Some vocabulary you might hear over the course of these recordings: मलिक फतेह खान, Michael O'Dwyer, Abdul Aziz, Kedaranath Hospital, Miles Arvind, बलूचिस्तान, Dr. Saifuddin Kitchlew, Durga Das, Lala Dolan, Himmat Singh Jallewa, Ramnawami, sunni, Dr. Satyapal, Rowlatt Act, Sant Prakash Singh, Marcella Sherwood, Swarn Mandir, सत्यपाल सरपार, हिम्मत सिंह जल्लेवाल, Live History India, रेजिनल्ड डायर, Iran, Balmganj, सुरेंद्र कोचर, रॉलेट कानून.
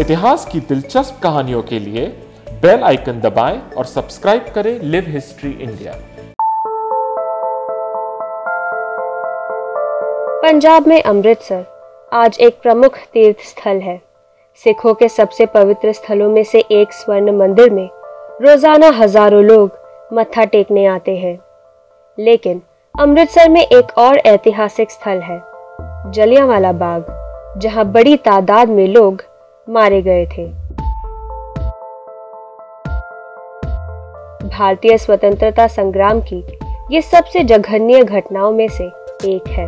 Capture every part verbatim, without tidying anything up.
इतिहास की दिलचस्प कहानियों के लिए बेल आइकन दबाएं और सब्सक्राइब करें लिव हिस्ट्री इंडिया। पंजाब में अमृतसर आज एक प्रमुख तीर्थ स्थल है। सिखों के सबसे पवित्र स्थलों में से एक स्वर्ण मंदिर में रोजाना हजारों लोग मत्था टेकने आते हैं। लेकिन अमृतसर में एक और ऐतिहासिक स्थल है, जलियांवाला बाग, जहां बड़ी तादाद में लोग मारे गए थे। भारतीय स्वतंत्रता संग्राम की ये सबसे जघन्य घटनाओं में से एक है।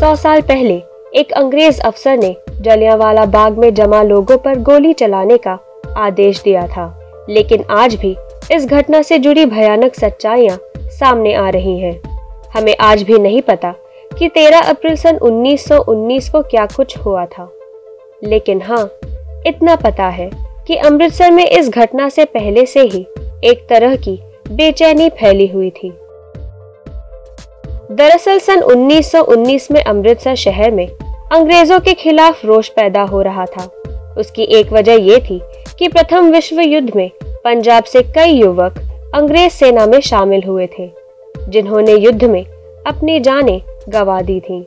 सौ साल पहले एक अंग्रेज अफसर ने जलियांवाला बाग में जमा लोगों पर गोली चलाने का आदेश दिया था, लेकिन आज भी इस घटना से जुड़ी भयानक सच्चाइयां सामने आ रही हैं। हमें आज भी नहीं पता कि तेरह अप्रैल सन उन्नीस सौ उन्नीस को क्या कुछ हुआ था, लेकिन हाँ, इतना पता है कि अमृतसर में इस घटना से पहले से ही एक तरह की बेचैनी फैली हुई थी। दरअसल सन उन्नीस सौ उन्नीस में अमृतसर शहर में अंग्रेजों के खिलाफ रोष पैदा हो रहा था। उसकी एक वजह ये थी कि प्रथम विश्व युद्ध में पंजाब से कई युवक अंग्रेज सेना में शामिल हुए थे, जिन्होंने युद्ध में अपनी जानें गंवा दी थीं।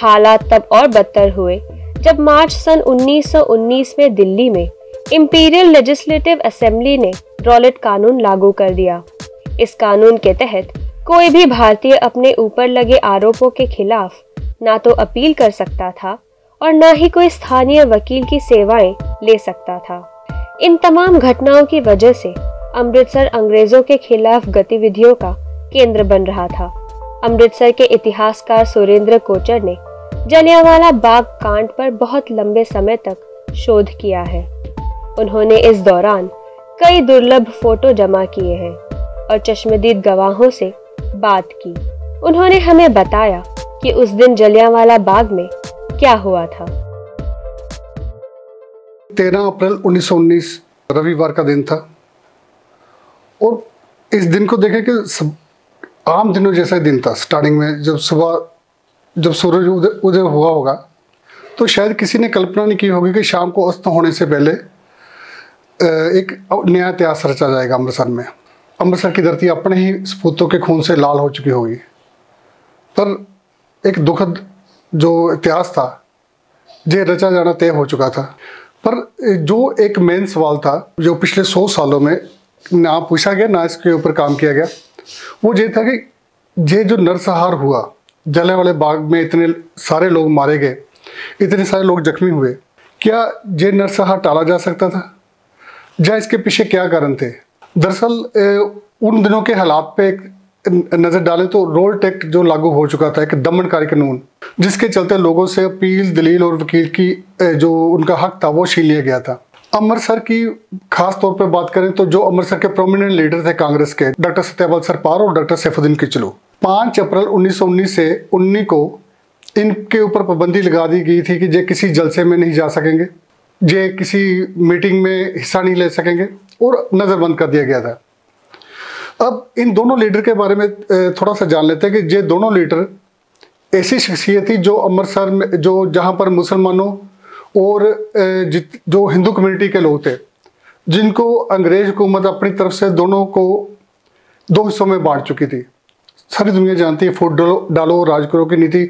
हालात तब और बदतर हुए जब मार्च सन उन्नीस सौ उन्नीस में दिल्ली में इंपीरियल लेजिस्लेटिव असेंबली ने रॉलेट कानून लागू कर दिया। इस कानून के तहत कोई भी भारतीय अपने ऊपर लगे आरोपों के खिलाफ ना तो अपील कर सकता था और ना ही कोई स्थानीय वकील की सेवाएं ले सकता था। इन तमाम घटनाओं की वजह से अमृतसर अंग्रेजों के खिलाफ गतिविधियों का केंद्र बन रहा था। अमृतसर के इतिहासकार सुरेंद्र कोचर ने जलियांवाला बाग कांड पर बहुत लंबे समय तक शोध किया है। उन्होंने इस दौरान कई दुर्लभ फोटो जमा किए हैं और चश्मदीद गवाहों से बात की। उन्होंने हमें बताया कि उस दिन जलियांवाला बाग में क्या हुआ था। तेरह अप्रैल उन्नीस सौ उन्नीस रविवार का दिन था और इस दिन को देखें कि सब आम दिनों जैसा दिन था। स्टार्टिंग में जब सुबह जब सूरज उदय उदय हुआ होगा तो शायद किसी ने कल्पना नहीं की होगी कि शाम को अस्त होने से पहले एक नया इतिहास रचा जाएगा अमृतसर में। अमृतसर की धरती अपने ही सपूतों के खून से लाल हो चुकी होगी। पर एक दुखद जो इतिहास था ये रचा जाना तय हो चुका था। पर जो एक मेन सवाल था जो पिछले सौ सालों में ना पूछा गया ना इसके ऊपर काम किया गया, वो ये था कि ये जो नरसंहार हुआ, जलियांवाला बाग में इतने सारे लोग मारे गए, इतने सारे लोग जख्मी हुए, क्या ये नरसंहार टाला जा सकता था या इसके पीछे क्या कारण थे। दरअसल उन दिनों के हालात पे एक नज़र डालें तो रॉलेट एक्ट जो लागू हो चुका था, एक दमनकारी कानून, जिसके चलते लोगों से अपील, दलील और वकील की जो उनका हक था वो छीन लिया गया था। अमृतसर की खास तौर पर बात करें तो जो अमृतसर के प्रोमिनेंट लीडर थे कांग्रेस के, डॉक्टर सत्यपाल सरपार और डॉक्टर सैफुद्दीन किचलू, पाँच अप्रैल उन्नीस सौ उन्नीस से उन्नीस को इनके ऊपर पाबंदी लगा दी गई थी कि ये किसी जलसे में नहीं जा सकेंगे, ये किसी मीटिंग में हिस्सा नहीं ले सकेंगे और नज़रबंद कर दिया गया था। अब इन दोनों लीडर के बारे में थोड़ा सा जान लेते हैं कि ये दोनों लीडर ऐसी शख्सियत थी जो अमृतसर में जो जहाँ पर मुसलमानों और जो हिंदू कम्युनिटी के लोग थे, जिनको अंग्रेज हुकूमत अपनी तरफ से दोनों को दो हिस्सों में बांट चुकी थी। सारी दुनिया जानती है फूट डालो राज करो की नीति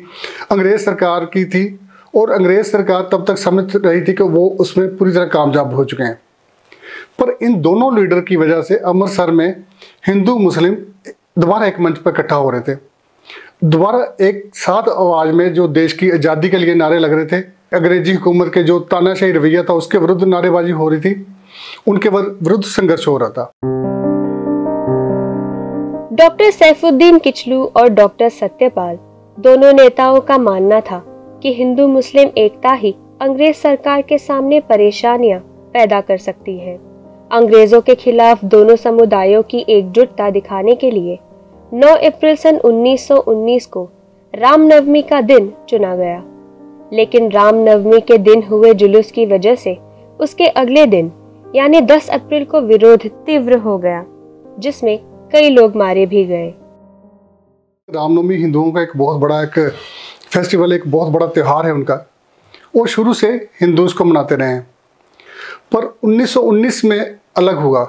अंग्रेज सरकार की थी और अंग्रेज सरकार तब तक समझ रही थी कि वो उसमें पूरी तरह कामयाब हो चुके हैं। पर इन दोनों लीडर की वजह से अमृतसर में हिंदू मुस्लिम दोबारा एक मंच पर इकट्ठा हो रहे थे, दोबारा एक साथ आवाज़ में जो देश की आज़ादी के लिए नारे लग रहे थे, अंग्रेजी हुकूमत के जो तानाशाही रवैया था उसके विरुद्ध नारेबाजी हो रही थी, उनके विरुद्ध संघर्ष हो रहा था। डॉक्टर सैफुद्दीन किचलू और डॉक्टर सत्यपाल दोनों नेताओं का मानना था कि हिंदू मुस्लिम एकता ही अंग्रेज सरकार के सामने परेशानियां पैदा कर सकती है। अंग्रेजों के खिलाफ दोनों समुदायों की एकजुटता दिखाने के लिए नौ अप्रैल सन उन्नीस सौ उन्नीस को रामनवमी का दिन चुना गया, लेकिन रामनवमी के दिन हुए जुलूस की वजह से उसके अगले दिन यानी दस अप्रैल को विरोध तीव्र हो गया, जिसमें कई लोग मारे भी गए। रामनवमी हिंदुओं का एक बहुत बड़ा एक फेस्टिवल, एक बहुत बड़ा त्यौहार है उनका, वो शुरू से हिंदू इसको मनाते रहे हैं। पर उन्नीस सौ उन्नीस में अलग हुआ।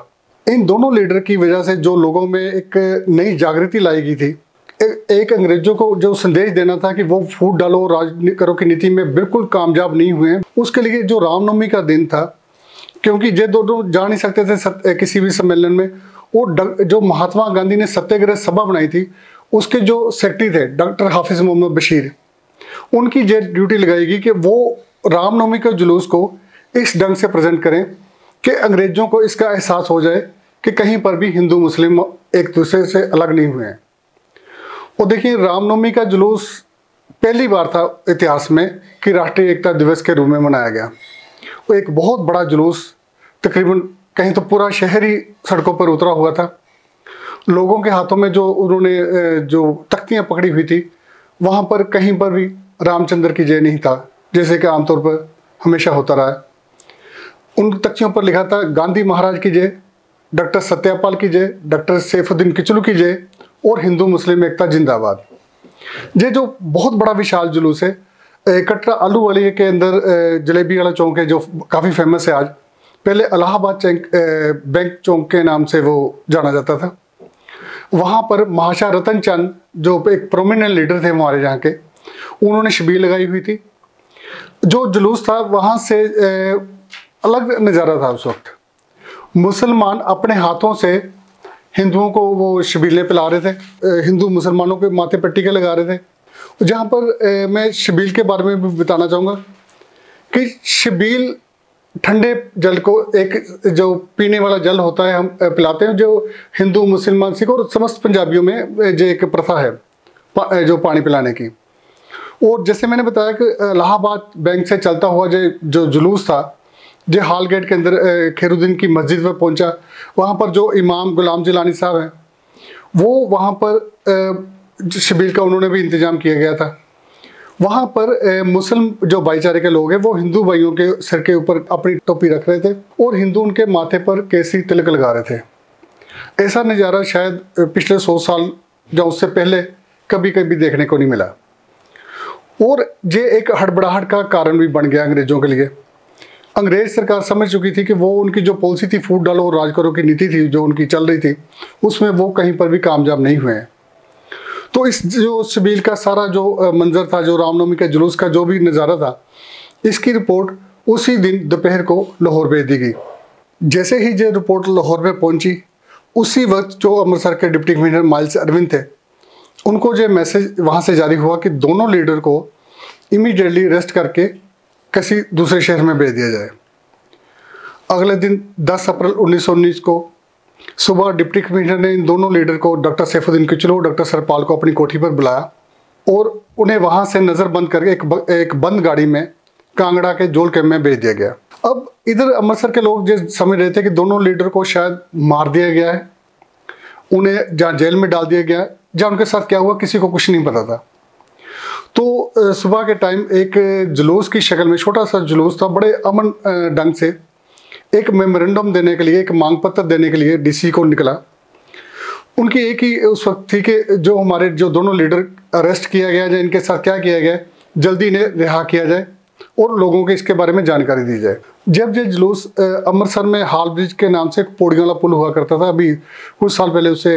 इन दोनों लीडर की वजह से जो लोगों में एक नई जागृति लाई गई थी, एक अंग्रेजों को जो संदेश देना था कि वो फूट डालो राज करो की नीति में बिल्कुल कामयाब नहीं हुए हैं, उसके लिए जो रामनवमी का दिन था, क्योंकि ये दोनों जा नहीं सकते थे सत, किसी भी सम्मेलन में, वो जो महात्मा गांधी ने सत्याग्रह सभा बनाई थी उसके जो सेक्रेटरी थे डॉक्टर हाफिज मोहम्मद बशीर, उनकी ये ड्यूटी लगाई गई कि वो रामनवमी के जुलूस को इस ढंग से प्रेजेंट करें कि अंग्रेज़ों को इसका एहसास हो जाए कि कहीं पर भी हिंदू मुस्लिम एक दूसरे से अलग नहीं हुए हैं। और देखिए, रामनवमी का जुलूस पहली बार था इतिहास में कि राष्ट्रीय एकता दिवस के रूप में मनाया गया। वो एक बहुत बड़ा जुलूस, तकरीबन कहीं तो पूरा शहर ही सड़कों पर उतरा हुआ था। लोगों के हाथों में जो उन्होंने जो तख्तियाँ पकड़ी हुई थी, वहाँ पर कहीं पर भी रामचंद्र की जय नहीं था, जैसे कि आमतौर पर हमेशा होता रहा है। उन तख्तियों पर लिखा था गांधी महाराज की जय, डॉक्टर सत्यपाल की जय, डॉक्टर सैफुद्दीन किचलू की जय और हिंदू मुस्लिम एकता जिंदाबाद। ये जो बहुत बड़ा विशाल जुलूस है, कटरा आलू वाली के अंदर जलेबी वाला चौंक है जो काफ़ी फेमस है आज, पहले इलाहाबाद बैंक चौंक के नाम से वो जाना जाता था। वहाँ पर महाशा रतन चंद जो एक प्रोमिनेंट लीडर थे हमारे यहाँ के, उन्होंने शिविर लगाई हुई थी। जो जुलूस था वहाँ से अलग नज़ारा था। उस वक्त मुसलमान अपने हाथों से हिंदुओं को वो शबीले पिला रहे थे, हिंदू मुसलमानों के माथे पर टीके लगा रहे थे। जहाँ पर मैं शबील के बारे में भी बताना चाहूँगा कि शबील ठंडे जल को एक जो पीने वाला जल होता है हम पिलाते हैं, जो हिंदू मुसलमान सिख और समस्त पंजाबियों में जो एक प्रथा है पा, जो पानी पिलाने की। और जैसे मैंने बताया कि इलाहाबाद बैंक से चलता हुआ जो जो जुलूस था, जो हाल गेट के अंदर खैरुद्दीन की मस्जिद पर पहुंचा, वहाँ पर जो इमाम गुलाम जिलानी साहब हैं वो वहाँ पर शबील का उन्होंने भी इंतज़ाम किया गया था। वहाँ पर मुस्लिम जो भाईचारे के लोग हैं वो हिंदू भाइयों के सर के ऊपर अपनी टोपी रख रहे थे और हिंदू उनके माथे पर केसरी तिलक लगा रहे थे। ऐसा नज़ारा शायद पिछले सौ साल या उससे पहले कभी कभी देखने को नहीं मिला, और ये एक हड़बड़ाहट का कारण भी बन गया अंग्रेज़ों के लिए। अंग्रेज सरकार समझ चुकी थी कि वो उनकी जो पॉलिसी थी फूट डालो और राज करो की नीति थी जो उनकी चल रही थी, उसमें वो कहीं पर भी कामयाब नहीं हुए हैं। तो इस जो शबील का सारा जो मंजर था, जो रामनवमी का जुलूस का जो भी नज़ारा था, इसकी रिपोर्ट उसी दिन दोपहर को लाहौर भेज दी गई। जैसे ही ये रिपोर्ट लाहौर में पहुंची, उसी वक्त जो अमृतसर के डिप्टी कमिश्नर माइल्स अरविंद थे, उनको ये मैसेज वहाँ से जारी हुआ कि दोनों लीडर को इमीडिएटली अरेस्ट करके किसी दूसरे शहर में भेज दिया जाए। अगले दिन दस अप्रैल उन्नीस सौ उन्नीस को सुबह डिप्टी कमिश्नर ने इन दोनों लीडर को, डॉक्टर सैफुद्दीन किचलू, डॉक्टर सरपाल को अपनी कोठी पर बुलाया और उन्हें वहां से नज़र बंद करके एक एक बंद गाड़ी में कांगड़ा के जोल कैंप में भेज दिया गया। अब इधर अमृतसर के लोग जो समझ रहे थे कि दोनों लीडर को शायद मार दिया गया है, उन्हें जहाँ जेल में डाल दिया गया है, जहाँ उनके साथ क्या हुआ किसी को कुछ नहीं पता था। तो सुबह के टाइम एक जुलूस की शक्ल में, छोटा सा जुलूस था, बड़े अमन ढंग से एक मेमोरेंडम देने के लिए, एक मांग पत्र देने के लिए डीसी को निकला। उनकी एक ही उस वक्त थी कि जो हमारे जो दोनों लीडर अरेस्ट किया गया या इनके साथ क्या किया गया, जल्दी इन्हें रिहा किया जाए और लोगों के इसके बारे में जानकारी दी जाए। जब ये जुलूस अमृतसर में हाल ब्रिज के नाम से एक पौड़ी वाला पुल हुआ करता था, अभी कुछ साल पहले उसे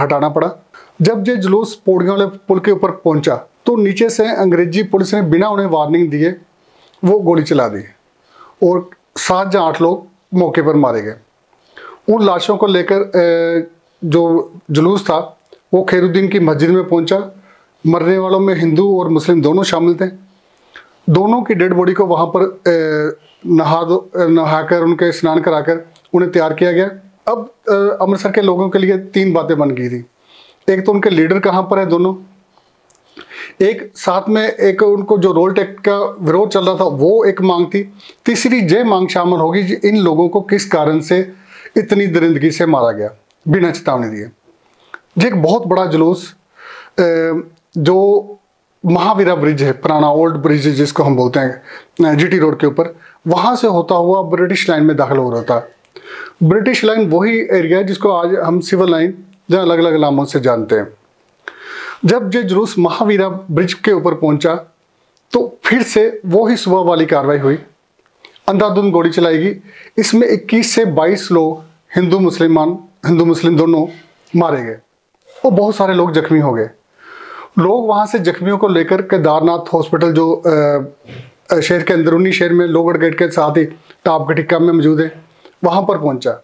हटाना पड़ा, जब ये जुलूस पौड़ी वाले पुल के ऊपर पहुँचा तो नीचे से अंग्रेजी पुलिस ने बिना उन्हें वार्निंग दिए वो गोली चला दी और सात या आठ लोग मौके पर मारे गए। उन लाशों को लेकर जो जुलूस था वो खैरुद्दीन की मस्जिद में पहुंचा। मरने वालों में हिंदू और मुस्लिम दोनों शामिल थे। दोनों की डेड बॉडी को वहाँ पर नहा नहाकर उनके स्नान कराकर उन्हें तैयार किया गया। अब अमृतसर के लोगों के लिए तीन बातें बन गई थी। एक तो उनके लीडर कहाँ पर है दोनों, एक साथ में एक उनको जो रोल एक्ट का विरोध चल रहा था वो एक मांग थी, तीसरी ये मांग शामिल होगी इन लोगों को किस कारण से इतनी दरिंदगी से मारा गया बिना चेतावनी दिए। ये एक बहुत बड़ा जुलूस जो महावीरा ब्रिज है, पुराना ओल्ड ब्रिज जिसको हम बोलते हैं, जीटी रोड के ऊपर, वहाँ से होता हुआ ब्रिटिश लाइन में दाखिल हो रहा था। ब्रिटिश लाइन वही एरिया है जिसको आज हम सिविल लाइन या अलग अलग नामों से जानते हैं। जब ये जुलूस महावीरा ब्रिज के ऊपर पहुंचा तो फिर से वो ही सुबह वाली कार्रवाई हुई, अंधाधुंध गोली चलाई गई। इसमें इक्कीस से बाईस लोग हिंदू मुसलमान हिंदू मुस्लिम दोनों मारे गए और बहुत सारे लोग जख्मी हो गए। लोग वहाँ से जख्मियों को लेकर केदारनाथ हॉस्पिटल जो शहर के अंदरूनी शहर में लोहगढ़ गेट के साथ ही टाप गटिक्का में मौजूद है वहाँ पर पहुँचा।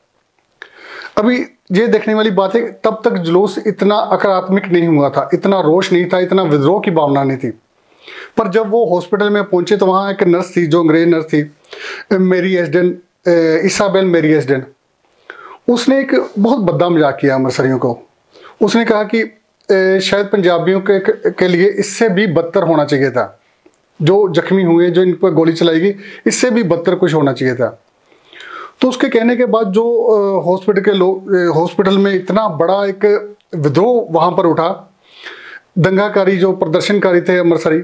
अभी ये देखने वाली बात है तब तक जुलूस इतना आक्रामक नहीं हुआ था, इतना रोष नहीं था, इतना विद्रोह की भावना नहीं थी। पर जब वो हॉस्पिटल में पहुंचे तो वहाँ एक नर्स थी जो अंग्रेज नर्स थी मेरी एस्टन, इसाबेल मेरी एस्टन, उसने एक बहुत भद्दा मजाक किया अमृतसरियों को। उसने कहा कि ए, शायद पंजाबियों के, के लिए इससे भी बदतर होना चाहिए था, जो जख्मी हुए जो इन पर गोली चलाई गई इससे भी बदतर कुछ होना चाहिए था। तो उसके कहने के बाद जो हॉस्पिटल के लोग हॉस्पिटल में इतना बड़ा एक विद्रोह वहाँ पर उठा, दंगाकारी जो प्रदर्शनकारी थे अमृतसरी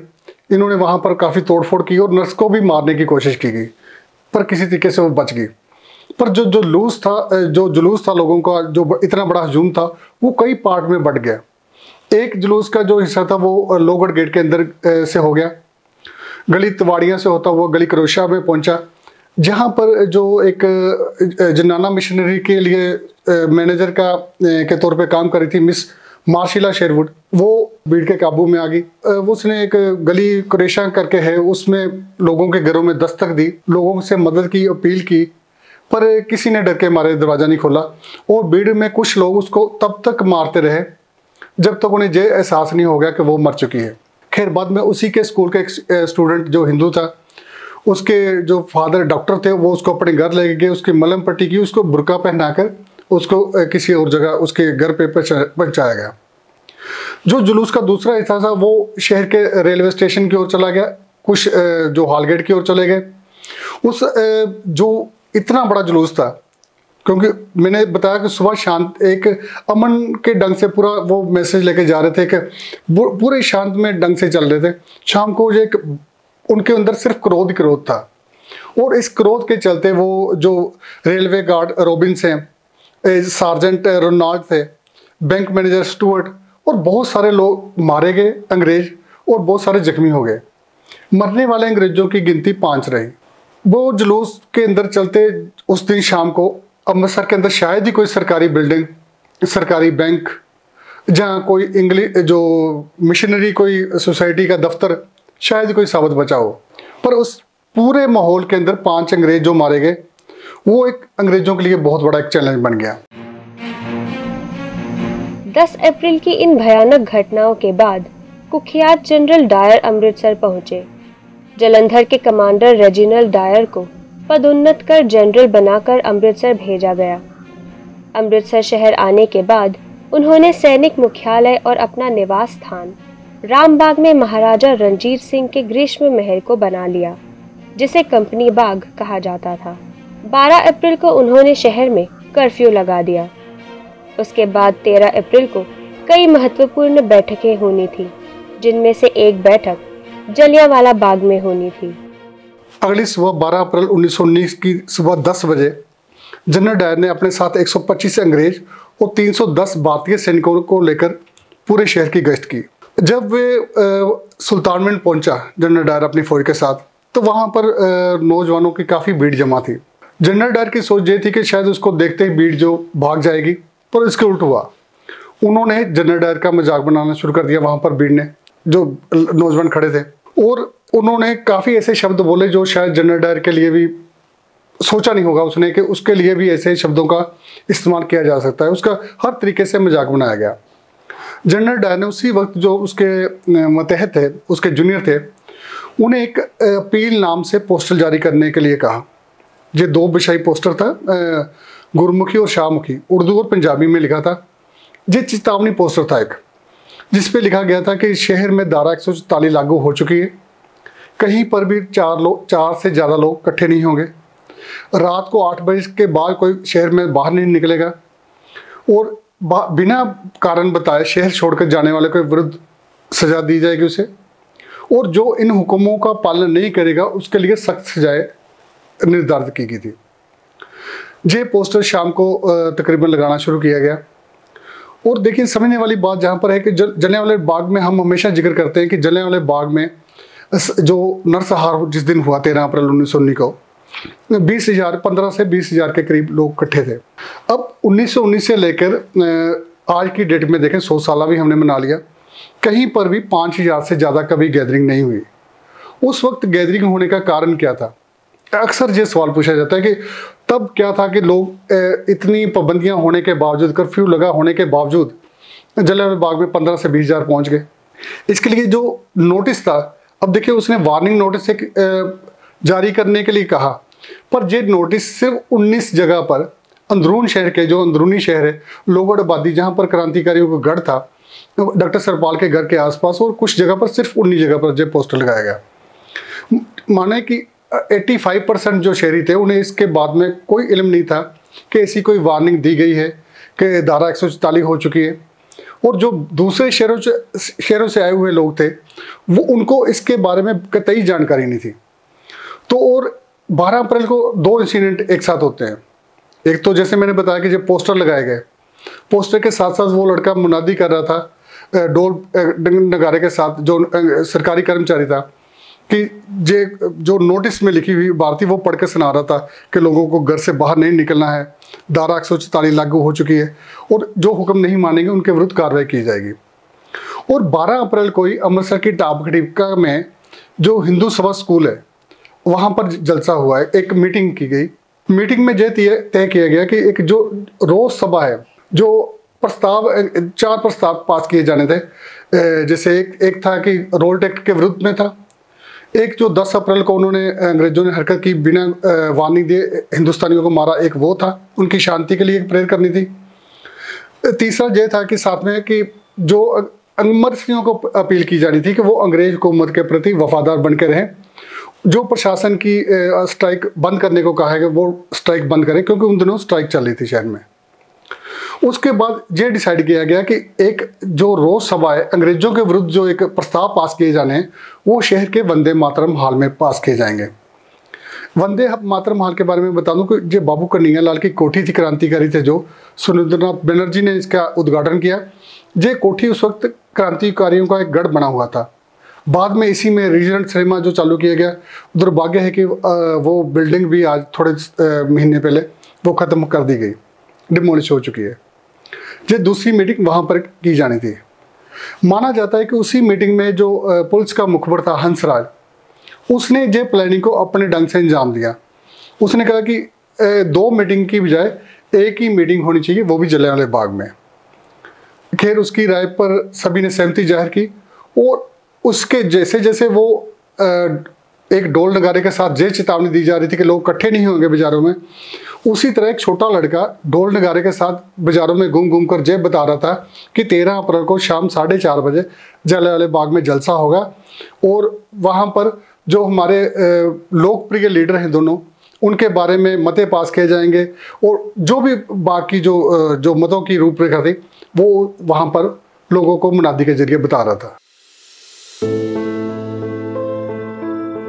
इन्होंने वहाँ पर काफ़ी तोड़फोड़ की और नर्स को भी मारने की कोशिश की गई, पर किसी तरीके से वो बच गई। पर जो जो जुलूस था जो जुलूस था लोगों का जो इतना बड़ा हजूम था वो कई पार्ट में बट गया। एक जुलूस का जो हिस्सा था वो लोहगढ़ गेट के अंदर से हो गया, गली तिवाड़िया से होता हुआ गली कुरेशिया में पहुँचा, जहाँ पर जो एक जनाना मिशनरी के लिए मैनेजर का के तौर पे काम कर रही थी मिस मार्सेला शेरवुड, वो भीड़ के काबू में आ गई। उसने एक गली कुरेशिया करके है उसमें लोगों के घरों में दस्तक दी, लोगों से मदद की, अपील की, पर किसी ने डर के मारे दरवाज़ा नहीं खोला और भीड़ में कुछ लोग उसको तब तक मारते रहे जब तक उन्हें ये एहसास नहीं हो गया कि वो मर चुकी है। खैर बाद में उसी के स्कूल का एक स्टूडेंट जो हिंदू था उसके जो फादर डॉक्टर थे वो उसको अपने घर ले गए, उसकी मलम पट्टी की, उसको बुर्का पहनाकर उसको किसी और जगह उसके घर पे पहुंचाया गया। जो जुलूस का दूसरा हिस्सा था वो शहर के रेलवे स्टेशन की ओर चला गया, कुछ जो हालगेट की ओर चले गए। उस जो इतना बड़ा जुलूस था, क्योंकि मैंने बताया कि सुबह शांत एक अमन के ढंग से पूरा वो मैसेज लेके जा रहे थे कि पूरे शांत में ढंग से चल रहे थे, शाम को जो एक उनके अंदर सिर्फ क्रोध क्रोध था और इस क्रोध के चलते वो जो रेलवे गार्ड रॉबिन्स हैं, सार्जेंट रोनाल्ड थे, बैंक मैनेजर स्टूअर्ट और बहुत सारे लोग मारे गए अंग्रेज और बहुत सारे जख्मी हो गए। मरने वाले अंग्रेजों की गिनती पाँच रही। वो जुलूस के अंदर चलते उस दिन शाम को अमृतसर के अंदर शायद ही कोई सरकारी बिल्डिंग, सरकारी बैंक, जहाँ कोई इंग्लिश जो मिशनरी कोई सोसाइटी का दफ्तर, शायद कोई साबत बचा हो, पर उस पूरे माहौल के अंदर पांच अंग्रेज जो मारे गए वो एक अंग्रेजों के लिए बहुत बड़ा एक चैलेंज बन गया। दस अप्रैल की इन भयानक घटनाओं के बाद कुख्यात जनरल डायर अमृतसर पहुंचे। जलंधर के कमांडर रेजिनल्ड डायर को पदोन्नत कर जनरल बनाकर अमृतसर भेजा गया। अमृतसर शहर आने के बाद उन्होंने सैनिक मुख्यालय और अपना निवास स्थान रामबाग में महाराजा रणजीत सिंह के ग्रीष्म महल को बना लिया, जिसे कंपनी बाग कहा जाता था। बारह अप्रैल को उन्होंने शहर में कर्फ्यू लगा दिया। उसके बाद तेरह अप्रैल को कई महत्वपूर्ण बैठकें होनी थी, जिनमें से एक बैठक जलियांवाला बाग में होनी थी। अगली सुबह बारह अप्रैल उन्नीस सौ उन्नीस की सुबह दस बजे जनरल डायर ने अपने साथ एक सौ पच्चीस अंग्रेज और तीन सौ दस भारतीय सैनिकों को लेकर पूरे शहर की गश्त की। जब वे सुल्तानगंज पहुंचा जनरल डायर अपनी फौज के साथ तो वहाँ पर नौजवानों की काफ़ी भीड़ जमा थी। जनरल डायर की सोच ये थी कि शायद उसको देखते ही भीड़ जो भाग जाएगी, पर इसके उल्ट हुआ। उन्होंने जनरल डायर का मजाक बनाना शुरू कर दिया वहाँ पर भीड़ ने, जो नौजवान खड़े थे, और उन्होंने काफ़ी ऐसे शब्द बोले जो शायद जनरल डायर के लिए भी सोचा नहीं होगा उसने कि उसके लिए भी ऐसे शब्दों का इस्तेमाल किया जा सकता है। उसका हर तरीके से मजाक बनाया गया। जनरल डायर ने उसी वक्त जो उसके मतहत थे, उसके जूनियर थे, उन्हें एक अपील नाम से पोस्टर जारी करने के लिए कहा। ये दो विषयी पोस्टर था, गुरमुखी और शाहमुखी, उर्दू और पंजाबी में लिखा था। ये चेतावनी पोस्टर था एक, जिस पे लिखा गया था कि शहर में धारा एक सौ चौतालीस लागू हो चुकी है, कहीं पर भी चार लोग चार से ज़्यादा लोग इकट्ठे नहीं होंगे, रात को आठ बजे के बाद कोई शहर में बाहर नहीं निकलेगा और बिना कारण बताए शहर छोड़कर जाने वाले के विरुद्ध सजा दी जाएगी उसे, और जो इन हुक्मों का पालन नहीं करेगा उसके लिए सख्त सजाएं निर्धारित की गई थी। ये पोस्टर शाम को तकरीबन लगाना शुरू किया गया और देखिए समझने वाली बात जहाँ पर है कि जलियांवाले बाग में हम हमेशा जिक्र करते हैं कि जलियांवाले बाग में जो नरसंहार जिस दिन हुआ तेरह अप्रैल उन्नीस सौ उन्नीस को बीस हजार पंद्रह से बीस हजार के करीब लोग इकट्ठे थे। अब उन्नीस सौ उन्नीस से लेकर आज की डेट में देखें सौ साल भी हमने मना लिया, कहीं पर भी पाँच हजार से ज़्यादा कभी गैदरिंग नहीं हुई। उस वक्त गैदरिंग होने का कारण क्या था? अक्सर ये सवाल पूछा जाता है कि तब क्या था कि लोग इतनी पाबंदियां होने के बावजूद, कर्फ्यू लगा होने के बावजूद जलियांवाला बाग में पंद्रह से बीस हज़ार पहुँच गए। इसके लिए जो नोटिस था, अब देखिए उसने वार्निंग नोटिस एक जारी करने के लिए कहा, पर ये नोटिस सिर्फ उन्नीस जगह पर अंदरून शहर के, जो अंदरूनी शहर है लोहगढ़ आबादी जहाँ पर क्रांतिकारियों का गढ़ था, डॉक्टर सत्यपाल के घर के आसपास और कुछ जगह पर, सिर्फ उन्नीस जगह पर यह पोस्टर लगाया गया। माने कि पचासी परसेंट जो शहरी थे उन्हें इसके बाद में कोई इल्म नहीं था कि ऐसी कोई वार्निंग दी गई है कि धारा एक सौ चौतालीस हो चुकी है। और जो दूसरे शहरों से शहरों से आए हुए लोग थे वो, उनको इसके बारे में कतई जानकारी नहीं थी। तो और बारह अप्रैल को दो इंसिडेंट एक साथ होते हैं। एक तो जैसे मैंने बताया कि जब पोस्टर लगाए गए, पोस्टर के साथ साथ वो लड़का मुनादी कर रहा था डोल नगारे के साथ, जो सरकारी कर्मचारी था, कि जे जो नोटिस में लिखी हुई बात थी वो पढ़ कर सुना रहा था कि लोगों को घर से बाहर नहीं निकलना है, धारा एक सौ चौतालीस लागू हो चुकी है और जो हुक्म नहीं मानेंगे उनके विरुद्ध कार्रवाई की जाएगी। और बारह अप्रैल को ही अमृतसर की टापगढ़ में जो हिंदू सभा स्कूल है वहाँ पर जलसा हुआ है, एक मीटिंग की गई। मीटिंग में यह तय किया गया कि एक जो रोज सभा है, जो प्रस्ताव, चार प्रस्ताव पास किए जाने थे, जैसे एक, एक था कि रोलट एक्ट के विरुद्ध में था, एक जो दस अप्रैल को उन्होंने अंग्रेजों ने हरकत की बिना वार्निंग दिए हिंदुस्तानियों को मारा, एक वो था, उनकी शांति के लिए एक प्रेयर करनी थी। तीसरा यह था कि साथ में कि जो अमरसियों को अपील की जानी थी कि वो अंग्रेज हुकूमत के प्रति वफादार बन के रहें, जो प्रशासन की स्ट्राइक बंद करने को कहा है कि वो स्ट्राइक बंद करें, क्योंकि उन दिनों स्ट्राइक चल रही थी शहर में। उसके बाद ये डिसाइड किया गया कि एक जो रोज सभा है अंग्रेजों के विरुद्ध जो एक प्रस्ताव पास किए जाने हैं वो शहर के वंदे मातरम हॉल में पास किए जाएंगे। वंदे मातरम हॉल के बारे में बता दूं कि ये बाबू कन्हैयालाल की कोठी थी, क्रांतिकारी थे जो, सुरेंद्रनाथ बनर्जी ने इसका उद्घाटन किया। ये कोठी उस वक्त क्रांतिकारियों का एक गढ़ बना हुआ था। बाद में इसी में रीजन सिनेमा जो चालू किया गया, दुर्भाग्य है कि वो बिल्डिंग भी आज थोड़े महीने पहले वो ख़त्म कर दी गई, डिमोलिश हो चुकी है। ये दूसरी मीटिंग वहाँ पर की जानी थी। माना जाता है कि उसी मीटिंग में जो पुलिस का मुखबिर था हंसराज, उसने ये प्लानिंग को अपने ढंग से अंजाम दिया। उसने कहा कि दो मीटिंग की बजाय एक ही मीटिंग होनी चाहिए, वो भी जलियांवाले बाग में। खैर उसकी राय पर सभी ने सहमति जाहिर की और उसके जैसे जैसे वो एक डोल नगारे के साथ ये चेतावनी दी जा रही थी कि लोग इकट्ठे नहीं होंगे बाज़ारों में, उसी तरह एक छोटा लड़का ढोल नगारे के साथ बाज़ारों में घूम घूम कर जब बता रहा था कि तेरह अप्रैल को शाम साढ़े चार बजे जलियांवाले बाग में जलसा होगा और वहाँ पर जो हमारे लोकप्रिय लीडर हैं दोनों, उनके बारे में मते पास किए जाएंगे और जो भी बाकी जो जो मतों की रूपरेखा थी वो वहाँ पर लोगों को मुनादी के जरिए बता रहा था।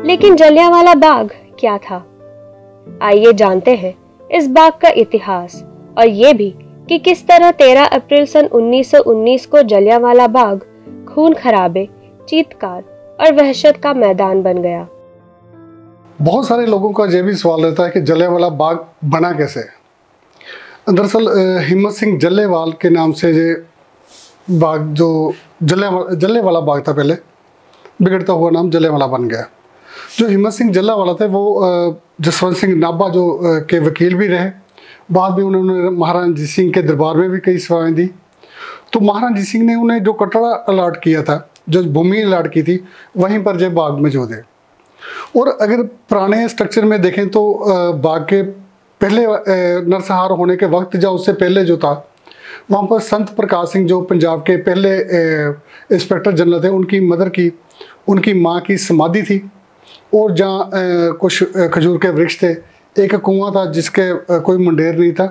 लेकिन जलियांवाला बाग क्या था, आइए जानते हैं इस बाग का इतिहास और ये भी कि किस तरह तेरह अप्रैल सन उन्नीस सौ उन्नीस को जलियांवाला बाग खून खराबे, चीतकार और वहशत का मैदान बन गया। बहुत सारे लोगों का यह भी सवाल रहता है कि जलियांवाला बाग बना कैसे। दरअसल हिम्मत सिंह जल्लेवाल के नाम से ये बाग, जो जलियांवाला जल्लेवाला बाग था पहले, बिगड़ता हुआ नाम जलियांवाला बन गया। जो हिम्मत सिंह जल्लेवाला थे वो जसवंत सिंह नाभा जो के वकील भी रहे, बाद में उन्होंने महाराणा जीत सिंह के दरबार में भी कई सेवाएँ दी। तो महाराणा जीत सिंह ने उन्हें जो कटड़ा अलाट किया था, जो भूमि अलाट की थी, वहीं पर जब बाग मौजूद है। और अगर पुराने स्ट्रक्चर में देखें तो बाग के पहले नरसंहार होने के वक्त या उससे पहले जो था, वहाँ पर संत प्रकाश सिंह जो पंजाब के पहले इंस्पेक्टर जनरल थे, उनकी मदर की, उनकी माँ की समाधि थी और जहाँ कुछ खजूर के वृक्ष थे, एक कुआं था जिसके कोई मुंडेर नहीं था,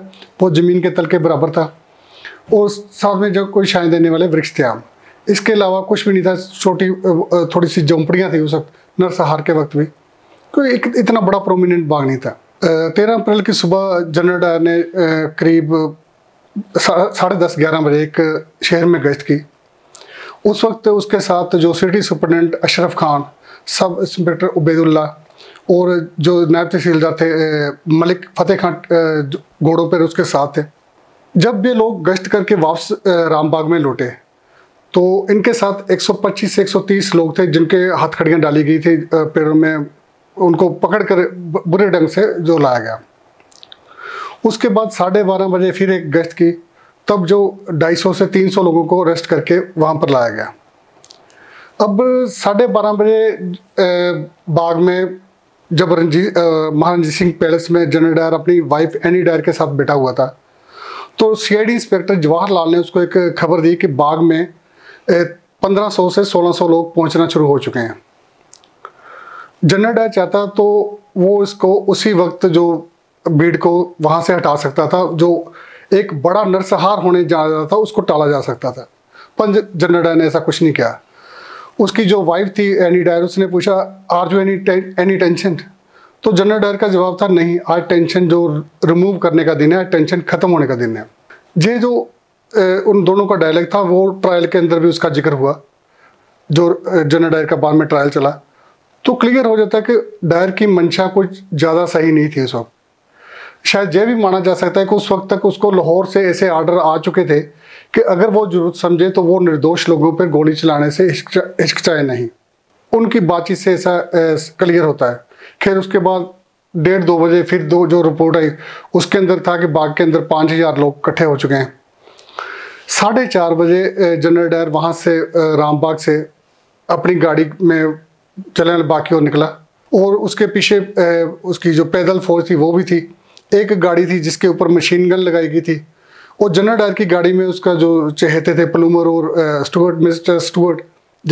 वो ज़मीन के तल के बराबर था और साथ में जो कोई छाएँ देने वाले वृक्ष थे आम। इसके अलावा कुछ भी नहीं था। छोटी थोड़ी सी झोंपड़ियाँ थी उस वक्त, नरसंहार के वक्त भी कोई एक इतना बड़ा प्रोमिनेंट बाग नहीं था। तेरह अप्रैल की सुबह जनरल डायर ने करीब साढ़े दस ग्यारह बजे एक शहर में गश्त की। उस वक्त उसके साथ जो city superintendent Ashraf Khan, sub inspector Ubaidullah और जो नायब तहसीलदार थे मलिक फतेह खान घोड़ों पर उसके साथ थे। जब ये लोग गश्त करके वापस रामबाग में लौटे तो इनके साथ एक सौ पच्चीस से एक सौ तीस लोग थे जिनके हथकड़ियाँ डाली गई थी पैरों में, उनको पकड़ कर बुरे ढंग से जो लाया गया। उसके बाद साढ़े बारह बजे फिर एक गश्त की, तब जो दो सौ पचास से तीन सौ लोगों को अरेस्ट करके वहाँ पर लाया गया। अब साढ़े बारह बजे बाग में जब रंजीत महारंजीत सिंह पैलेस में जनरल डायर अपनी वाइफ एनी डायर के साथ बैठा हुआ था तो सीआईडी इंस्पेक्टर जवाहरलाल ने उसको एक खबर दी कि बाग में पंद्रह सौ से सोलह सौ लोग पहुंचना शुरू हो चुके हैं। जनरल डायर चाहता तो वो इसको उसी वक्त जो भीड़ को वहाँ से हटा सकता था, जो एक बड़ा नरसंहार होने जा रहा था उसको टाला जा सकता था, पर जनरल डायर ने ऐसा कुछ नहीं किया। उसकी जो वाइफ थी एनी डायर, उसने पूछा आर जो एनी एनी टेंशन, तो जनरल डायर का जवाब था नहीं, आज टेंशन जो रिमूव करने का दिन है, टेंशन ख़त्म होने का दिन है। ये जो ए, उन दोनों का डायलॉग था वो ट्रायल के अंदर भी उसका जिक्र हुआ, जो जनरल डायर का बाद में ट्रायल चला तो क्लियर हो जाता है कि डायर की मंशा कुछ ज़्यादा सही नहीं थी। उस वक्त शायद यह भी माना जा सकता है कि उस वक्त तक उसको लाहौर से ऐसे आर्डर आ चुके थे कि अगर वो जरूरत समझे तो वो निर्दोष लोगों पर गोली चलाने से हिचकिचाए नहीं। उनकी बातचीत से ऐसा क्लियर होता है। खैर उसके बाद डेढ़ दो बजे फिर दो जो रिपोर्ट आई उसके अंदर था कि बाग के अंदर पाँच हज़ार लोग इकट्ठे हो चुके हैं। साढ़े चार बजे जनरल डायर वहाँ से रामबाग से अपनी गाड़ी में जलियाँवाला बाग की ओर निकला और उसके पीछे उसकी जो पैदल फौज थी वो भी थी। एक गाड़ी थी जिसके ऊपर मशीन गन लगाई गई थी और जनरल डायर की गाड़ी में उसका जो चहेते थे प्लूमर और स्टुअर्ट, मिस्टर स्टुअर्ट,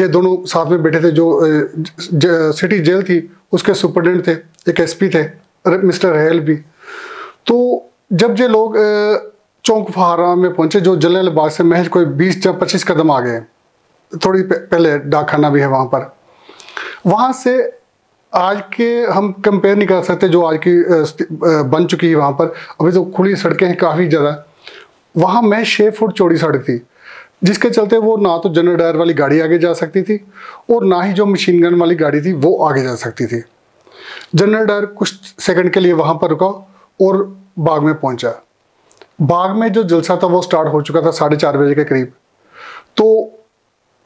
ये दोनों साथ में बैठे थे। जो सिटी जेल थी उसके सुपरिटेंडेंट थे, एक एसपी थे मिस्टर रेहल भी। तो जब ये लोग चौंक फहारा में पहुंचे जो जलियाँवाला बाग से महज कोई बीस या पच्चीस कदम आ गए, थोड़ी पहले डाकखाना भी है वहाँ पर, वहाँ से आज के हम कंपेयर नहीं कर सकते जो आज की बन चुकी है। वहाँ पर अभी तो खुली सड़कें हैं काफ़ी ज़्यादा, वहाँ में छः फुट चौड़ी सड़क थी जिसके चलते वो ना तो जनरल डायर वाली गाड़ी आगे जा सकती थी और ना ही जो मशीन गन वाली गाड़ी थी वो आगे जा सकती थी। जनरल डायर कुछ सेकंड के लिए वहाँ पर रुका और बाग में पहुँचा। बाग में जो जलसा था वो स्टार्ट हो चुका था साढ़े चार बजे के करीब। तो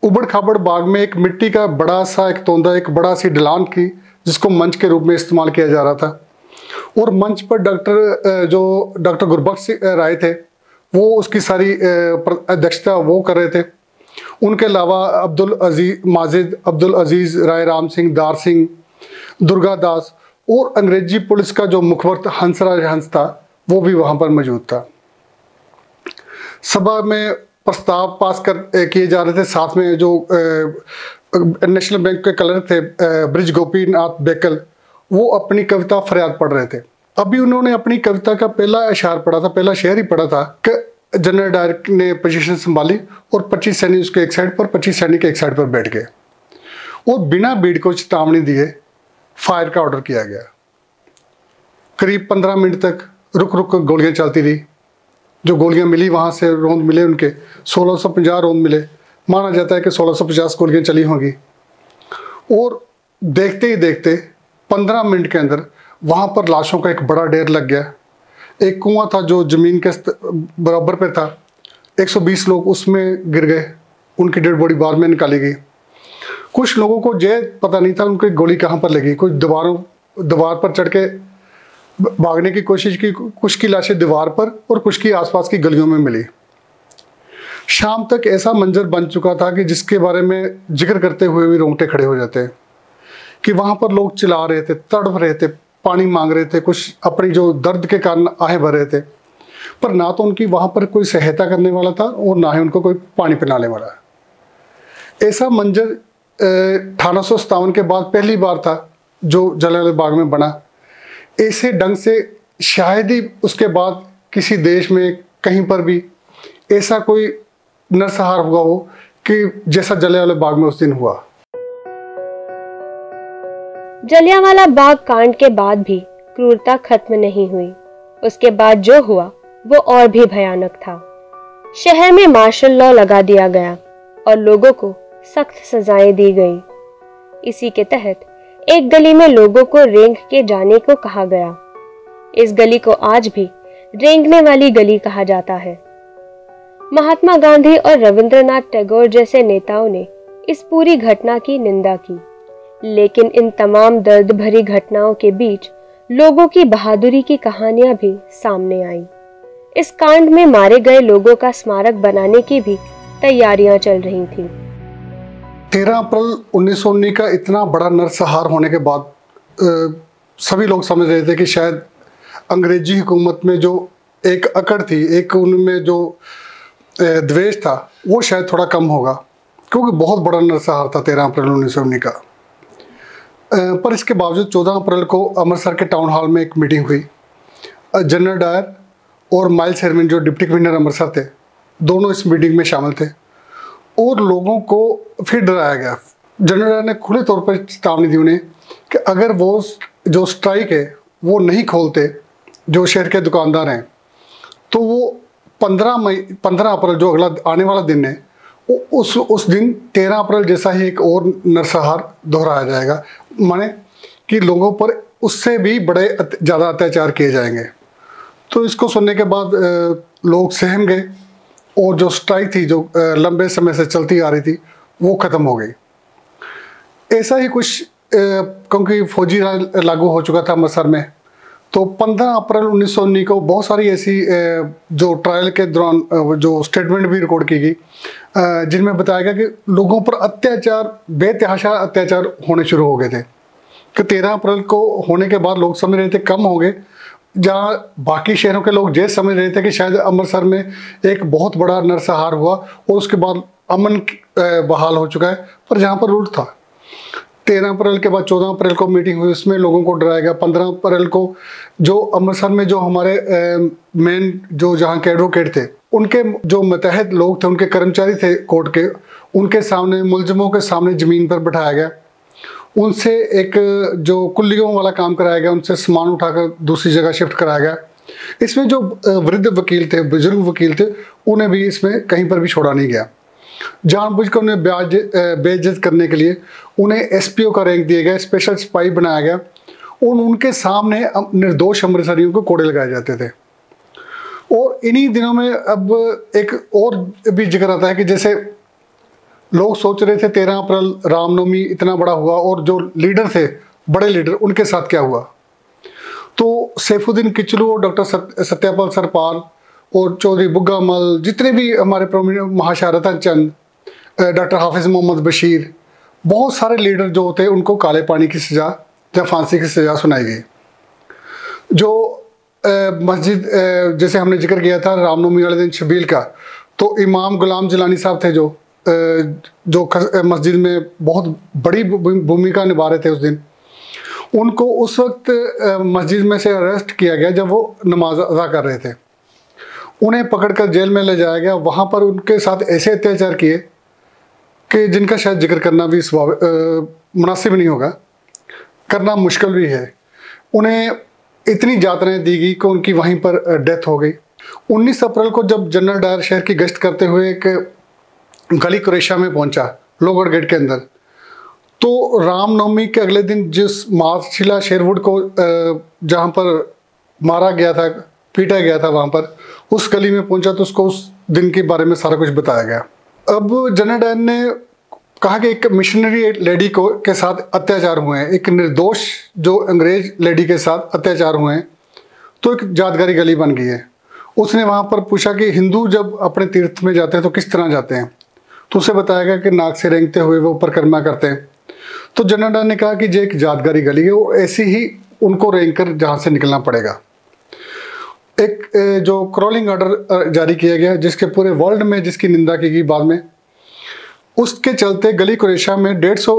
उबड़ खाबड़ बाग में एक मिट्टी का बड़ा सा एक तोंदा, एक बड़ा सी ढलान की जिसको मंच के रूप में इस्तेमाल किया जा रहा था और मंच पर डॉक्टर जो डॉक्टर गुरबख्श राय थे वो उसकी सारी अध्यक्षता वो कर रहे थे। उनके अलावा अब्दुल अजीज माजिद, अब्दुल अजीज, राय राम सिंह, दार सिंह, दुर्गा दास और अंग्रेजी पुलिस का जो मुखबर हंसराज हंस था वो भी वहाँ पर मौजूद था। सभा में प्रस्ताव पास कर किए जा रहे थे, साथ में जो नेशनल बैंक के क्लर्क थे ब्रिज गोपीनाथ बेकल, वो अपनी कविता फरियाद पढ़ रहे थे। अभी उन्होंने अपनी कविता का पहला अशार पढ़ा था, पहला शेर ही पढ़ा था कि जनरल डायर ने पोजीशन संभाली और पच्चीस सैनिक उसके एक साइड पर, पच्चीस सैनिक एक साइड पर बैठ गए और बिना भीड़ को चेतावनी दिए फायर का ऑर्डर किया गया। करीब पंद्रह मिनट तक रुक रुक कर गोलियाँ चलती रही। जो गोलियाँ मिली वहाँ से रोंद मिले उनके सोलह सौ पचास रोंद मिले, माना जाता है कि सोलह सौ पचास गोलियाँ चली होंगी। और देखते ही देखते पंद्रह मिनट के अंदर वहाँ पर लाशों का एक बड़ा ढेर लग गया। एक कुआं था जो ज़मीन के बराबर पे था, एक सौ बीस लोग उसमें गिर गए, उनकी डेड बॉडी बाद में निकाली गई। कुछ लोगों को ये पता नहीं था उनकी गोली कहाँ पर लगी, कुछ दीवारों दीवार पर चढ़ के भागने की कोशिश की, कुछ की लाशें दीवार पर और कुछ की आसपास की गलियों में मिली। शाम तक ऐसा मंजर बन चुका था कि जिसके बारे में जिक्र करते हुए भी रोंगटे खड़े हो जाते हैं कि वहाँ पर लोग चिल्ला रहे थे, तड़प रहे थे, पानी मांग रहे थे, कुछ अपनी जो दर्द के कारण आहे भर रहे थे, पर ना तो उनकी वहाँ पर कोई सहायता करने वाला था और ना ही उनको कोई पानी पिलाने वाला। ऐसा मंजर अठारह सौ सत्तावन के बाद पहली बार था जो जलियाँवाला बाग में बना। ऐसे ढंग से शायद ही उसके बाद किसी देश में कहीं पर भी ऐसा कोई नरसंहार हुआ हो कि जैसा जलियाँवाला बाग में उस दिन हुआ। जलियांवाला बाग कांड के बाद भी क्रूरता खत्म नहीं हुई, उसके बाद जो हुआ वो और भी भयानक था। शहर में मार्शल लॉ लगा दिया गया और लोगों को सख्त सजाएं दी गई। इसी के तहत एक गली में लोगों को रेंग के जाने को कहा गया। इस गली को आज भी रेंगने वाली गली कहा जाता है। महात्मा गांधी और रविंद्रनाथ टैगोर जैसे नेताओं ने इस पूरी घटना की निंदा की, लेकिन इन तमाम दर्द भरी घटनाओं के बीच लोगों की बहादुरी की कहानियां भी सामने आई। इस कांड में मारे गए लोगों का स्मारक बनाने की भी तैयारियां चल रही थीं। तेरह अप्रैल उन्नीस सौ उन्नीस का इतना बड़ा नरसंहार होने के बाद आ, सभी लोग समझ रहे थे कि शायद अंग्रेजी हुकूमत में जो एक अकड़ थी, एक उनमें जो द्वेष था, वो शायद थोड़ा कम होगा, क्योंकि बहुत बड़ा नरसंहार था तेरह अप्रैल उन्नीस सौ उन्नीस का। पर इसके बावजूद चौदह अप्रैल को अमृतसर के टाउन हॉल में एक मीटिंग हुई। जनरल डायर और माइल्स अरविंद, जो डिप्टी कमिश्नर अमृतसर थे, दोनों इस मीटिंग में शामिल थे और लोगों को फिर डराया गया। जनरल डायर ने खुले तौर पर चेतावनी दी उन्हें कि अगर वो जो स्ट्राइक है वो नहीं खोलते, जो शहर के दुकानदार हैं, तो वो पंद्रह मई पंद्रह अप्रैल, जो अगला आने वाला दिन है, उस उस दिन तेरह अप्रैल जैसा ही एक और नरसंहार दोहराया जाएगा, माने कि लोगों पर उससे भी बड़े ज़्यादा अत्याचार किए जाएंगे। तो इसको सुनने के बाद लोग सहम गए और जो स्ट्राइक थी, जो लंबे समय से चलती आ रही थी, वो ख़त्म हो गई। ऐसा ही कुछ, क्योंकि फौजी राज लागू हो चुका था अमृतसर में, तो पंद्रह अप्रैल उन्नीस सौ उन्नीस को बहुत सारी ऐसी जो ट्रायल के दौरान जो स्टेटमेंट भी रिकॉर्ड की गई, जिनमें बताया गया कि लोगों पर अत्याचार, बेतहाशा अत्याचार होने शुरू हो गए थे। कि तेरह अप्रैल को होने के बाद लोग समझ रहे थे कम हो गए, जहाँ बाकी शहरों के लोग ये समझ रहे थे कि शायद अमृतसर में एक बहुत बड़ा नरसंहार हुआ और उसके बाद अमन बहाल हो चुका है, पर जहाँ पर उल्टा था। तेरह अप्रैल के बाद चौदह अप्रैल को मीटिंग हुई, उसमें लोगों को डराया गया। पंद्रह अप्रैल को जो अमृतसर में जो हमारे मेन जो जहाँ के एडवोकेट थे, उनके जो मतहद लोग थे, उनके कर्मचारी थे कोर्ट के, उनके सामने, मुलजमों के सामने ज़मीन पर बैठाया गया। उनसे एक जो कुल्लियों वाला काम कराया गया, उनसे सामान उठाकर दूसरी जगह शिफ्ट कराया गया। इसमें जो वृद्ध वकील थे, बुजुर्ग वकील थे, उन्हें भी इसमें कहीं पर भी छोड़ा नहीं गया। जानबूझकर उन्हें ब्याज बेइज्जत करने के लिए उन्हें एसपीओ का रैंक दिया गया, स्पेशल स्पाई बनाया गया और उनके सामने निर्दोष अमृतसरियों को कोड़े लगाए जाते थे। और इन्हीं दिनों में अब एक और भी जिक्र आता है कि जैसे लोग सोच रहे थे तेरह अप्रैल रामनवमी इतना बड़ा हुआ और जो लीडर थे, बड़े लीडर, उनके साथ क्या हुआ। तो सैफुद्दीन किचलू और डॉक्टर सत्यपाल सरपाल और चौधरी बुग्गा मल, जितने भी हमारे प्रोमिनेंट महाशारता चंद, डॉक्टर हाफिज मोहम्मद बशीर, बहुत सारे लीडर जो होते, उनको काले पानी की सज़ा या फांसी की सज़ा सुनाई गई। जो मस्जिद, जैसे हमने जिक्र किया था रामनवमी वाले दिन शबील का, तो इमाम गुलाम जिलानी साहब थे जो जो मस्जिद में बहुत बड़ी भूमिका निभा रहे थे उस दिन। उनको उस वक्त मस्जिद में से अरेस्ट किया गया जब वो नमाज अदा कर रहे थे। उन्हें पकड़कर जेल में ले जाया गया। वहाँ पर उनके साथ ऐसे अत्याचार किए कि जिनका शायद जिक्र करना भी मुनासिब नहीं होगा, करना मुश्किल भी है। उन्हें इतनी यातनाएं दी गई कि उनकी वहीं पर डेथ हो गई। उन्नीस अप्रैल को जब जनरल डायर शहर की गश्त करते हुए एक गली कुरेशिया में पहुंचा, लोहगढ़ गेट के अंदर, तो रामनवमी के अगले दिन जिस मार्सेला शेरवुड को जहाँ पर मारा गया था, पीटा गया था, वहाँ पर उस गली में पहुंचा तो उसको उस दिन के बारे में सारा कुछ बताया गया। अब जनरल डायर ने कहा कि एक मिशनरी लेडी को के साथ अत्याचार हुए हैं, एक निर्दोष जो अंग्रेज लेडी के साथ अत्याचार हुए हैं, तो एक यादगारी गली बन गई है। उसने वहाँ पर पूछा कि हिंदू जब अपने तीर्थ में जाते हैं तो किस तरह जाते हैं, तो उसे बताया गया कि नाक से रेंगते हुए वो परिक्रमा करते हैं। तो जनरल डायर ने कहा कि ये एक यादगारी गली है और ऐसी ही उनको रेंग कर जहाँ से निकलना पड़ेगा। एक जो क्रॉलिंग ऑर्डर जारी किया गया, जिसके पूरे वर्ल्ड में जिसकी निंदा की गई बाद में, उसके चलते गली कुरेशिया में डेढ़ सौ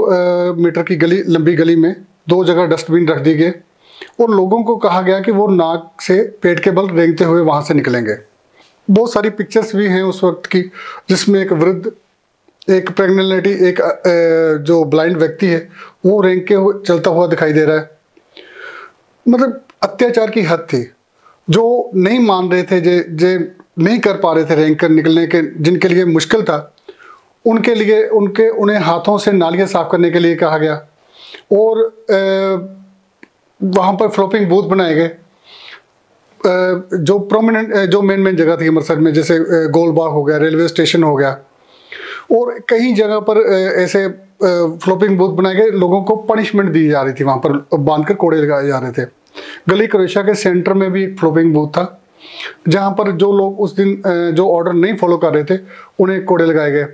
मीटर की गली, लंबी गली में दो जगह डस्टबिन रख दिए गए और लोगों को कहा गया कि वो नाक से पेट के बल रेंगते हुए वहाँ से निकलेंगे। बहुत सारी पिक्चर्स भी हैं उस वक्त की, जिसमें एक वृद्ध, एक प्रेग्नेंट, एक जो ब्लाइंड व्यक्ति है, वो रेंग के चलता हुआ दिखाई दे रहा है। मतलब अत्याचार की हद थी। जो नहीं मान रहे थे जे जे नहीं कर पा रहे थे रैंक निकलने के, जिनके लिए मुश्किल था, उनके लिए उनके उन्हें हाथों से नालियाँ साफ़ करने के लिए कहा गया और वहाँ पर फ्लोपिंग बूथ बनाए गए जो प्रोमिनेंट जो मेन मेन जगह थी अमृतसर में, जैसे गोलबाग हो गया, रेलवे स्टेशन हो गया, और कई जगह पर ऐसे फ्लोपिंग बूथ बनाए गए। लोगों को पनिशमेंट दी जा रही थी, वहाँ पर बांध कर कोड़े लगाए जा रहे थे। गली कुरेशिया के सेंटर में भी एक फ्लोपिंग बूथ था जहाँ पर जो लोग उस दिन जो ऑर्डर नहीं फॉलो कर रहे थे उन्हें कोड़े लगाए गए।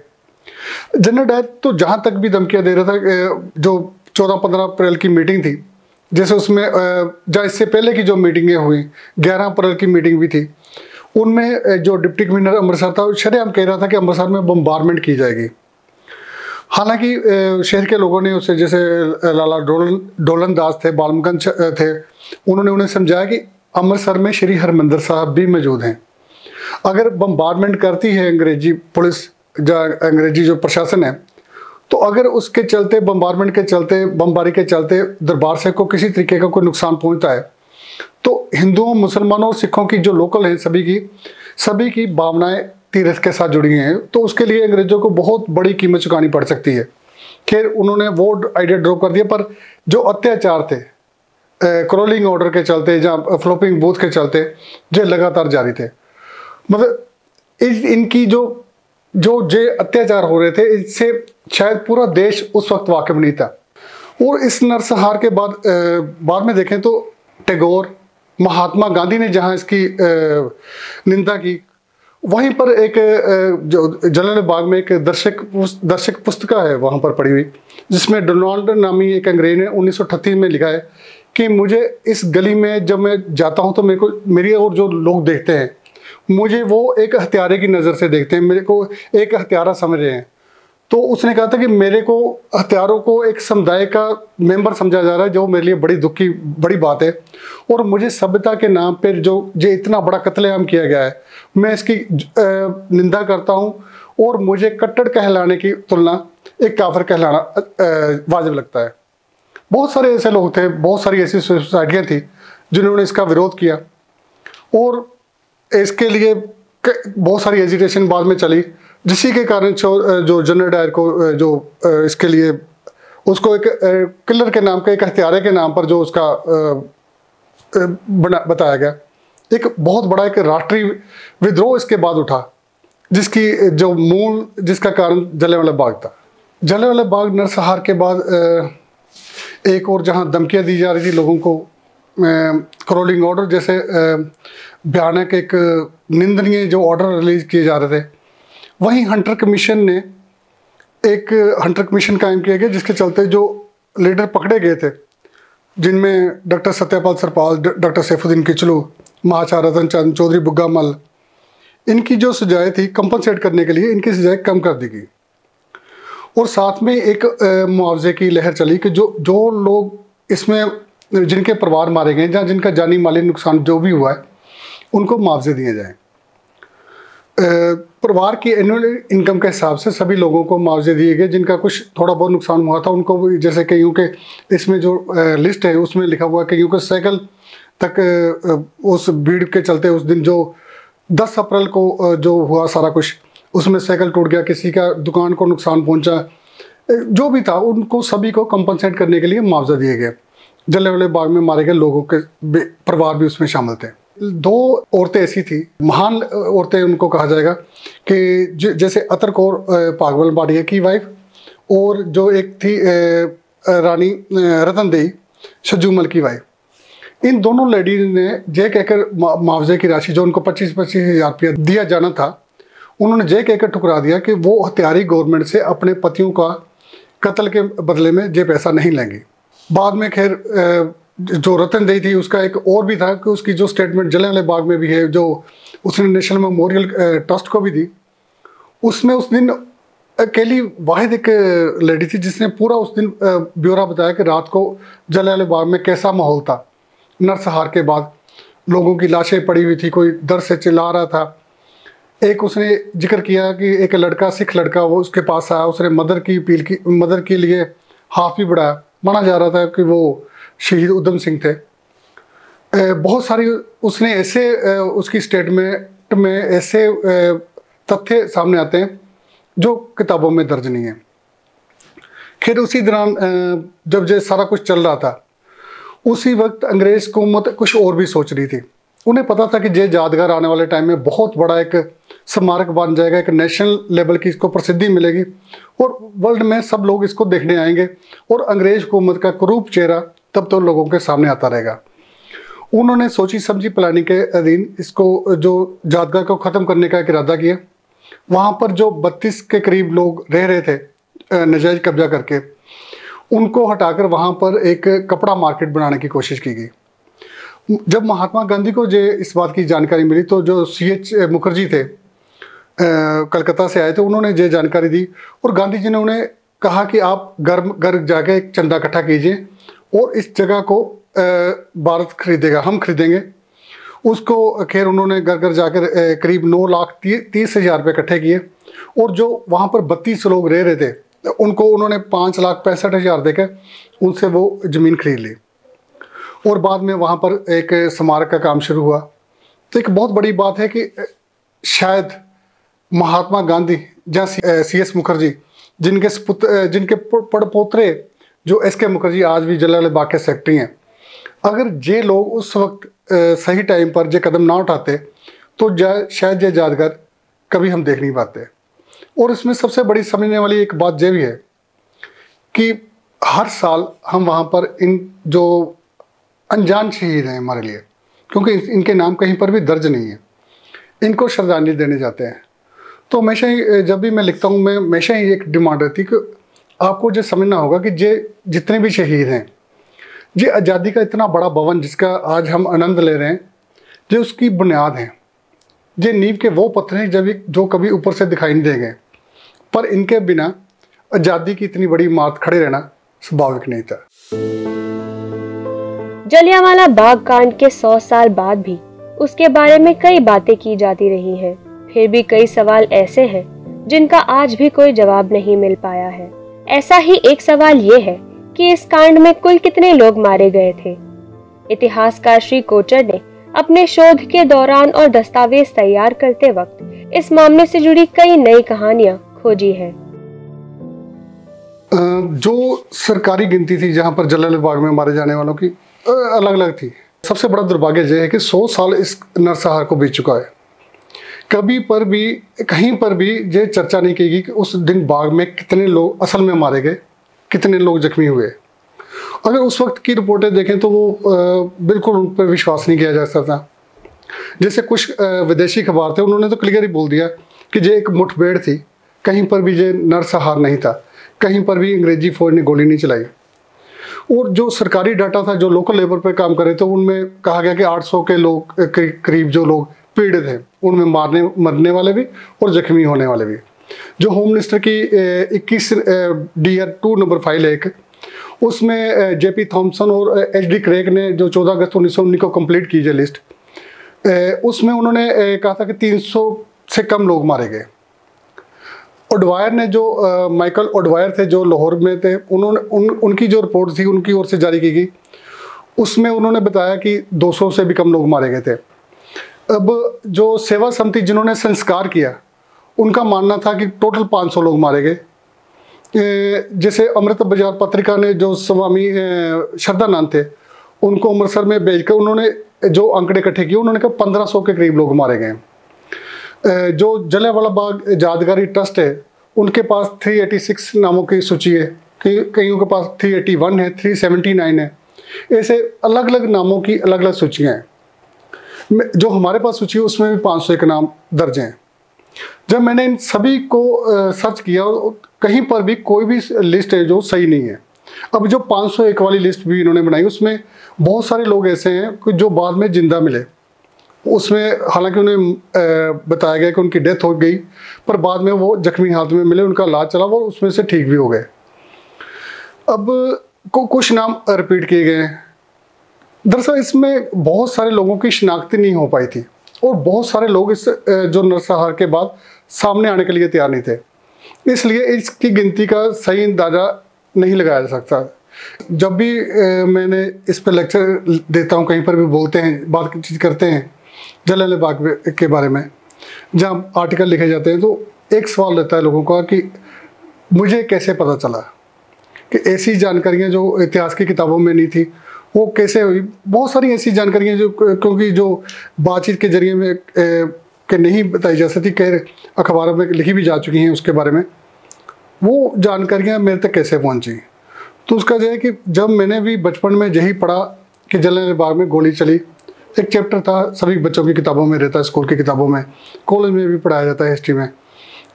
जनरल डायर तो जहाँ तक भी धमकियाँ दे रहा था। जो चौदह पंद्रह अप्रैल की मीटिंग थी, जैसे उसमें जहाँ इससे पहले की जो मीटिंगें हुई, ग्यारह अप्रैल की मीटिंग भी थी, उनमें जो डिप्टी कमिश्नर अमृतसर था शरेआम कह रहा था कि अमृतसर में बम्बारमेंट की जाएगी। हालांकि शहर के लोगों ने उसे, जैसे लाला डोलन डोलन दास थे, बालमगंज थे, उन्होंने उन्हें समझाया कि अमृतसर में श्री हरमंदर साहब भी मौजूद हैं। अगर बम्बारमेंट करती है अंग्रेजी पुलिस, अंग्रेजी जो प्रशासन है, तो अगर उसके चलते बम्बारमेंट के चलते बमबारी के चलते दरबार साहब को किसी तरीके का कोई नुकसान पहुंचता है, तो हिंदुओं, मुसलमानों और सिखों की जो लोकल हैं, सभी की सभी की भावनाएं तीरथ के साथ जुड़ी हैं। तो उसके लिए अंग्रेज़ों को बहुत बड़ी कीमत चुकानी पड़ सकती है। खैर, उन्होंने वो आइडिया ड्रॉप कर दिया, पर जो अत्याचार थे क्रॉलिंग ऑर्डर के चलते या फ्लोपिंग बूथ के चलते, जो लगातार जारी थे, मतलब इस इनकी जो जो जे अत्याचार हो रहे थे, इससे शायद पूरा देश उस वक्त वाकिफ नहीं था। और इस नरसंहार के बाद बाद में देखें तो टैगोर, महात्मा गांधी ने जहां इसकी निंदा की, वहीं पर एक जो जलियांवाला बाग में एक दर्शक दर्शक पुस्तिका है वहां पर पड़ी हुई, जिसमें डोनाल्ड नामी एक अंग्रेज ने उन्नीस सौ अठतीस में लिखा है कि मुझे इस गली में जब मैं जाता हूँ तो मेरे को मेरी और जो लोग देखते हैं मुझे वो एक हत्यारे की नज़र से देखते हैं, मेरे को एक हत्यारा समझ रहे हैं। तो उसने कहा था कि मेरे को हत्यारों को एक समुदाय का मेंबर समझा जा रहा है, जो मेरे लिए बड़ी दुख की बड़ी बात है। और मुझे सभ्यता के नाम पर जो ये इतना बड़ा कत्लेआम किया गया है, मैं इसकी निंदा करता हूँ और मुझे कट्टर कहलाने की तुलना एक काफिर कहलाना वाजिब लगता है। बहुत सारे ऐसे लोग थे, बहुत सारी ऐसी सोसाइटियाँ थी जिन्होंने इसका विरोध किया और इसके लिए बहुत सारी एजिटेशन बाद में चली, जिसी के कारण जो जनरल डायर को जो इसके लिए उसको एक किलर के नाम का, एक हत्यारे के नाम पर जो उसका बना बताया गया, एक बहुत बड़ा एक राष्ट्रीय विद्रोह इसके बाद उठा, जिसकी जो मूल जिसका कारण जलियांवाला बाग था। जलियांवाला बाग नरसंहार के बाद एक और जहां धमकियाँ दी जा रही थी लोगों को, क्रोलिंग ऑर्डर जैसे भयानक एक निंदनीय जो ऑर्डर रिलीज किए जा रहे थे, वहीं हंटर कमीशन ने एक हंटर कमीशन कायम किया गया, जिसके चलते जो लीडर पकड़े गए थे, जिनमें डॉक्टर सत्यपाल सरपाल, डॉक्टर सैफुद्दीन किचलू, महाचा रतन चंद, चौधरी बुग्गा मल, इनकी जो सजाएँ थी कंपनसेट करने के लिए इनकी सजाएँ कम कर दी गई। और साथ में एक मुआवजे की लहर चली कि जो जो लोग इसमें जिनके परिवार मारे गए या जिनका जानी माली नुकसान जो भी हुआ है, उनको मुआवजे दिए जाएँ। परिवार की एनुअल इनकम के हिसाब से सभी लोगों को मुआवजे दिए गए। जिनका कुछ थोड़ा बहुत नुकसान हुआ था उनको भी, जैसे कईयों के इसमें जो लिस्ट है उसमें लिखा हुआ कईयों के साइकिल तक उस भीड़ के चलते उस दिन जो दस अप्रैल को जो हुआ सारा कुछ, उसमें साइकिल टूट गया, किसी का दुकान को नुकसान पहुँचा, जो भी था उनको सभी को कंपनसेट करने के लिए मुआवजा दिए गए। जलियांवाला बाग में मारे गए लोगों के परिवार भी उसमें शामिल थे। दो औरतें ऐसी थी, महान औरतें उनको कहा जाएगा, कि जैसे अतर कौर पागवल बाड़िया की वाइफ, और जो एक थी रानी रतनदेई शजूमल की वाइफ। इन दोनों लेडीज ने जे कहकर मुआवजे की राशि जो उनको पच्चीस पच्चीस हज़ार रुपया दिया जाना था, उन्होंने जे कहकर ठुकरा दिया कि वो हत्यारी गवर्नमेंट से अपने पतियों का कत्ल के बदले में जे पैसा नहीं लेंगे। बाद में खैर जो रतनदेई थी उसका एक और भी था कि उसकी जो स्टेटमेंट जलियांवाला बाग में भी है, जो उसने नेशनल मेमोरियल ट्रस्ट को भी दी, उसमें उस दिन अकेली वाहिद एक लेडी थी जिसने पूरा उस दिन ब्यौरा बताया कि रात को जलियांवाला बाग में कैसा माहौल था। नरसंहार के बाद लोगों की लाशें पड़ी हुई थी, कोई दर्द से चिल्ला रहा था। एक उसने जिक्र किया कि एक लड़का, सिख लड़का, वो उसके पास आया, उसने मदर की अपील की, मदर के लिए हाथ भी बढ़ाया। माना जा रहा था कि वो शहीद उधम सिंह थे। बहुत सारी उसने ऐसे उसकी स्टेट में एक्ट में ऐसे तथ्य सामने आते हैं जो किताबों में दर्ज नहीं है। फिर उसी दौरान जब ये सारा कुछ चल रहा था, उसी वक्त अंग्रेज हुकूमत कुछ और भी सोच रही थी। उन्हें पता था कि ये यादगार आने वाले टाइम में बहुत बड़ा एक स्मारक बन जाएगा, एक नेशनल लेवल की इसको प्रसिद्धि मिलेगी और वर्ल्ड में सब लोग इसको देखने आएंगे और अंग्रेज हुकूमत का कुरूप चेहरा तब तो लोगों के सामने आता रहेगा। उन्होंने सोची समझी प्लानिंग के अधीन इसको जो यादगार को ख़त्म करने का एक इरादा किया। वहाँ पर जो बत्तीस के करीब लोग रह रहे थे नाजायज़ कब्जा करके, उनको हटाकर वहाँ पर एक कपड़ा मार्केट बनाने की कोशिश की गई। जब महात्मा गांधी को ये इस बात की जानकारी मिली तो जो सी एच मुखर्जी थे कलकत्ता से आए थे, उन्होंने ये जानकारी दी और गांधी जी ने उन्हें कहा कि आप घर घर जाके एक चंदा इकट्ठा कीजिए और इस जगह को भारत खरीदेगा, हम खरीदेंगे उसको। खैर उन्होंने घर घर जाकर करीब नौ लाख तीस हज़ार रुपये इकट्ठे किए और जो वहाँ पर बत्तीस लोग रह रहे थे उनको उन्होंने पाँच लाख पैंसठ हज़ार देकर उनसे वो ज़मीन खरीद ली और बाद में वहाँ पर एक स्मारक का काम शुरू हुआ। तो एक बहुत बड़ी बात है कि शायद महात्मा गांधी या सी एस मुखर्जी जिनके सपुत जिनके पड़पोतरे जो एस के मुखर्जी आज भी जलियांवाला बाग के सेक्रेटरी हैं, अगर जे लोग उस वक्त सही टाइम पर जे कदम ना उठाते तो शायद ये यादगार कभी हम देख नहीं पाते। और इसमें सबसे बड़ी समझने वाली एक बात यह भी है कि हर साल हम वहाँ पर इन जो अनजान शहीद हैं हमारे लिए, क्योंकि इनके नाम कहीं पर भी दर्ज नहीं है, इनको श्रद्धांजलि देने जाते हैं। तो हमेशा ही जब भी मैं लिखता हूँ, मैं हमेशा ही एक डिमांड रहती कि आपको ये समझना होगा कि ये जितने भी शहीद हैं, ये आज़ादी का इतना बड़ा भवन जिसका आज हम आनंद ले रहे हैं, ये उसकी बुनियाद है, ये नींव के वो पत्थर हैं जब जो कभी ऊपर से दिखाई नहीं देंगे, पर इनके बिना आज़ादी की इतनी बड़ी इमारत खड़े रहना स्वाभाविक नहीं था। जलियांवाला बाग कांड के सौ साल बाद भी उसके बारे में कई बातें की जाती रही हैं, फिर भी कई सवाल ऐसे हैं जिनका आज भी कोई जवाब नहीं मिल पाया है। ऐसा ही एक सवाल ये है कि इस कांड में कुल कितने लोग मारे गए थे। इतिहासकार श्री कोचर ने अपने शोध के दौरान और दस्तावेज तैयार करते वक्त इस मामले से जुड़ी कई नई कहानियां खोजी हैं। जो सरकारी गिनती थी जहां पर जलियांवाला बाग में मारे जाने वालों की अलग अलग थी। सबसे बड़ा दुर्भाग्य यह है कि सौ साल इस नरसंहार को बीत चुका है, कभी पर भी कहीं पर भी ये चर्चा नहीं की गई कि उस दिन बाग में कितने लोग असल में मारे गए, कितने लोग जख्मी हुए। अगर उस वक्त की रिपोर्टें देखें तो वो आ, बिल्कुल उन पर विश्वास नहीं किया जा सकता। जैसे कुछ आ, विदेशी अखबार थे, उन्होंने तो क्लियर ही बोल दिया कि ये एक मुठभेड़ थी, कहीं पर भी ये नरसंहार नहीं था, कहीं पर भी अंग्रेजी फौज ने गोली नहीं चलाई। और जो सरकारी डाटा था, जो लोकल लेवल पर काम कर रहे थे, उनमें कहा गया कि आठ सौ के लोग करीब जो लोग पीड़ित हैं, उनमें मारने मरने वाले भी और जख्मी होने वाले भी। जो होम मिनिस्टर की इक्कीस डीआर टू नंबर फाइल है एक, उसमें जेपी थॉम्सन और एच डी क्रेग ने जो चौदह अगस्त उन्नीस सौ उन्नीस को कंप्लीट की है लिस्ट, उसमें उन्होंने कहा था कि तीन सौ से कम लोग मारे गए। ओडवायर ने जो माइकल ओडवायर थे जो लाहौर में थे, उन्होंने उन, उनकी जो रिपोर्ट थी उनकी ओर से जारी की गई, उसमें उन्होंने बताया कि दो सौ से भी कम लोग मारे गए थे। अब जो सेवा समिति जिन्होंने संस्कार किया, उनका मानना था कि टोटल पाँच सौ लोग मारे गए। जैसे अमृत बाजार पत्रिका ने जो स्वामी श्रद्धानंद थे उनको अमृतसर में भेजकर उन्होंने जो आंकड़े इकट्ठे किए, उन्होंने कहा पंद्रह सौ के करीब लोग मारे गए। जो जलियांवाला बाग यादगारी ट्रस्ट है, उनके पास तीन सौ छियासी नामों की सूची है, कईयों के पास तीन सौ इक्यासी है, तीन सौ उन्यासी है, ऐसे अलग अलग नामों की अलग अलग सूचियाँ हैं। जो हमारे पास सूची है उसमें भी पाँच सौ एक नाम दर्ज हैं। जब मैंने इन सभी को सर्च किया, कहीं पर भी कोई भी लिस्ट है जो सही नहीं है। अब जो पाँच सौ एक वाली लिस्ट भी इन्होंने बनाई, उसमें बहुत सारे लोग ऐसे हैं कि जो बाद में जिंदा मिले। उसमें हालांकि उन्हें बताया गया कि उनकी डेथ हो गई, पर बाद में वो जख्मी हालत में मिले, उनका इलाज चला, वो उसमें से ठीक भी हो गए। अब कुछ नाम रिपीट किए गए हैं। दरअसल इसमें बहुत सारे लोगों की शिनाख्त नहीं हो पाई थी और बहुत सारे लोग इस जो नरसंहार के बाद सामने आने के लिए तैयार नहीं थे, इसलिए इसकी गिनती का सही अंदाजा नहीं लगाया जा सकता। जब भी मैंने इस पर लेक्चर देता हूँ, कहीं पर भी बोलते हैं, बातचीत करते हैं जलियांवाला बाग के बारे में, जब आर्टिकल लिखे जाते हैं तो एक सवाल रहता है लोगों का कि मुझे कैसे पता चला कि ऐसी जानकारियाँ जो इतिहास की किताबों में नहीं थी वो कैसे हुई। बहुत सारी ऐसी जानकारियाँ जो क्योंकि जो बातचीत के जरिए में के नहीं बताई जा सकती, कई अखबारों में लिखी भी जा चुकी हैं उसके बारे में, वो जानकारियाँ मेरे तक कैसे पहुँची। तो उसका यह है कि जब मैंने भी बचपन में यही पढ़ा कि जलियांवाला बाग में गोली चली, एक चैप्टर था सभी बच्चों की किताबों में रहता है, स्कूल की किताबों में, कॉलेज में भी पढ़ाया जाता है हिस्ट्री में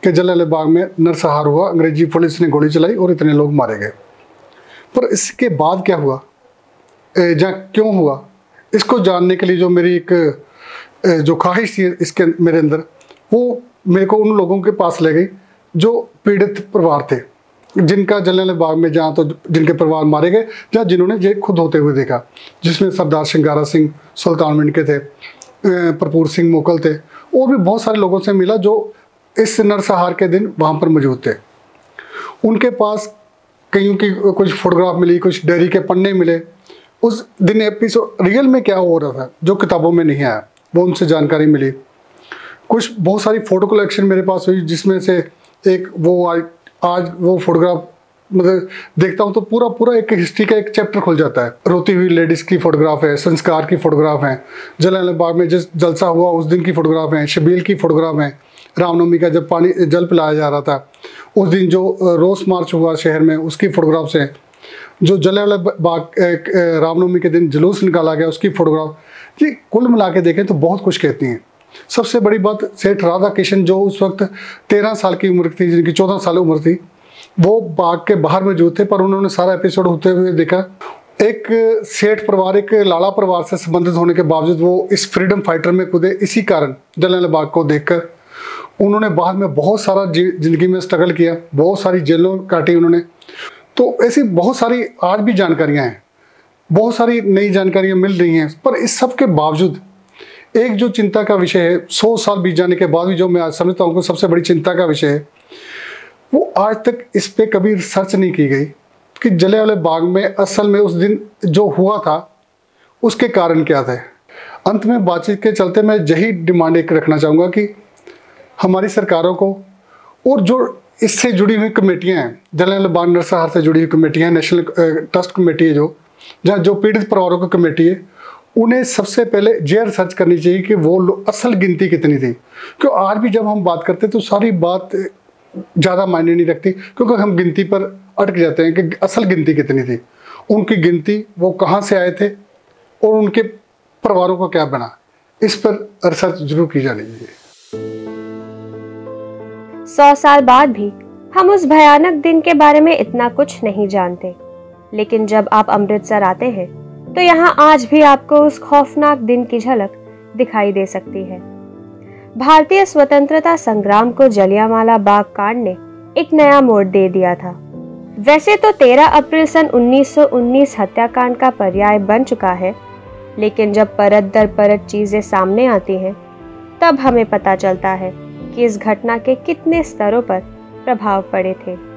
कि जलियांवाला बाग में नरसंहार हुआ, अंग्रेजी पुलिस ने गोली चलाई और इतने लोग मारे गए। पर इसके बाद क्या हुआ, जहाँ क्यों हुआ, इसको जानने के लिए जो मेरी एक जो ख्वाहिश थी इसके मेरे अंदर, वो मेरे को उन लोगों के पास ले गई जो पीड़ित परिवार थे, जिनका जलियांवाला बाग में जहाँ तो जिनके परिवार मारे गए, जहाँ जिन्होंने जेल खुद होते हुए देखा, जिसमें सरदार सिंगारा सिंह सुल्तान मिंट के थे, प्रपूर सिंह मोकल थे, और भी बहुत सारे लोगों से मिला जो इस नरसंहार के दिन वहाँ पर मौजूद थे। उनके पास कईयों की कुछ फोटोग्राफ मिली, कुछ डायरी के पन्ने मिले, उस दिन एपिसोड रियल में क्या हो रहा था जो किताबों में नहीं आया वो उनसे जानकारी मिली। कुछ बहुत सारी फ़ोटो कलेक्शन मेरे पास हुई, जिसमें से एक वो आज आज वो फोटोग्राफ मतलब देखता हूँ तो पूरा पूरा एक हिस्ट्री का एक चैप्टर खुल जाता है। रोती हुई लेडीज़ की फ़ोटोग्राफ है, संस्कार की फ़ोटोग्राफ हैं, जलियांवाला बाग में जिस जलसा हुआ उस दिन की फ़ोटोग्राफ हैं, शबील की फ़ोटोग्राफ हैं, रामनवमी का जब पानी जल पिलाया जा रहा था उस दिन जो रोस मार्च हुआ शहर में उसकी फ़ोटोग्राफ्स हैं, जो जलियांवाला बाग रामनवमी के दिन जुलूस निकाला गया उसकी फ़ोटोग्राफ। जी कुल मिला के देखें तो बहुत कुछ कहती हैं। सबसे बड़ी बात, सेठ राधा किशन जो उस वक्त तेरह साल की उम्र थी, जिनकी चौदह साल उम्र थी, वो बाग के बाहर मौजूद थे पर उन्होंने सारा एपिसोड होते हुए देखा। एक सेठ परिवार, एक लाड़ा परिवार से संबंधित होने के बावजूद वो इस फ्रीडम फाइटर में कूदे, इसी कारण जलियांवाला बाग को देखकर उन्होंने बाद में बहुत सारा जिंदगी में स्ट्रगल किया, बहुत सारी जेलों काटी उन्होंने। तो ऐसी बहुत सारी आज भी जानकारियाँ हैं, बहुत सारी नई जानकारियाँ मिल रही हैं, पर इस सब के बावजूद एक जो चिंता का विषय है, सौ साल बीत जाने के बाद भी जो मैं आज समझता हूँ कि सबसे बड़ी चिंता का विषय है, वो आज तक इस पर कभी रिसर्च नहीं की गई कि जलियांवाला बाग में असल में उस दिन जो हुआ था उसके कारण क्या थे। अंत में बातचीत के चलते मैं यही डिमांड एक रखना चाहूँगा कि हमारी सरकारों को और जो इससे जुड़ी हुई कमेटियाँ हैं, जलियांवाला बाग नरसंहार से जुड़ी हुई कमेटियाँ हैं, नेशनल ट्रस्ट कमेटी है जो जहाँ जो पीड़ित परिवारों की कमेटी है, उन्हें सबसे पहले ये रिसर्च करनी चाहिए कि वो असल गिनती कितनी थी। क्यों आज भी जब हम बात करते हैं तो सारी बात ज़्यादा मायने नहीं रखती, क्योंकि हम गिनती पर अटक जाते हैं कि असल गिनती कितनी थी, उनकी गिनती, वो कहाँ से आए थे और उनके परिवारों का क्या बना। इस पर रिसर्च जरूर की जानी चाहिए। सौ साल बाद भी हम उस भयानक दिन के बारे में इतना कुछ नहीं जानते, लेकिन जब आप अमृतसर आते हैं तो यहाँ आज भी आपको उस खौफनाक दिन की झलक दिखाई दे सकती है। भारतीय स्वतंत्रता संग्राम को जलियांवाला बाग कांड ने एक नया मोड़ दे दिया था। वैसे तो तेरह अप्रैल सन उन्नीस सौ उन्नीस हत्याकांड का पर्याय बन चुका है, लेकिन जब परत दर परत चीजें सामने आती हैं तब हमें पता चलता है कि इस घटना के कितने स्तरों पर प्रभाव पड़े थे।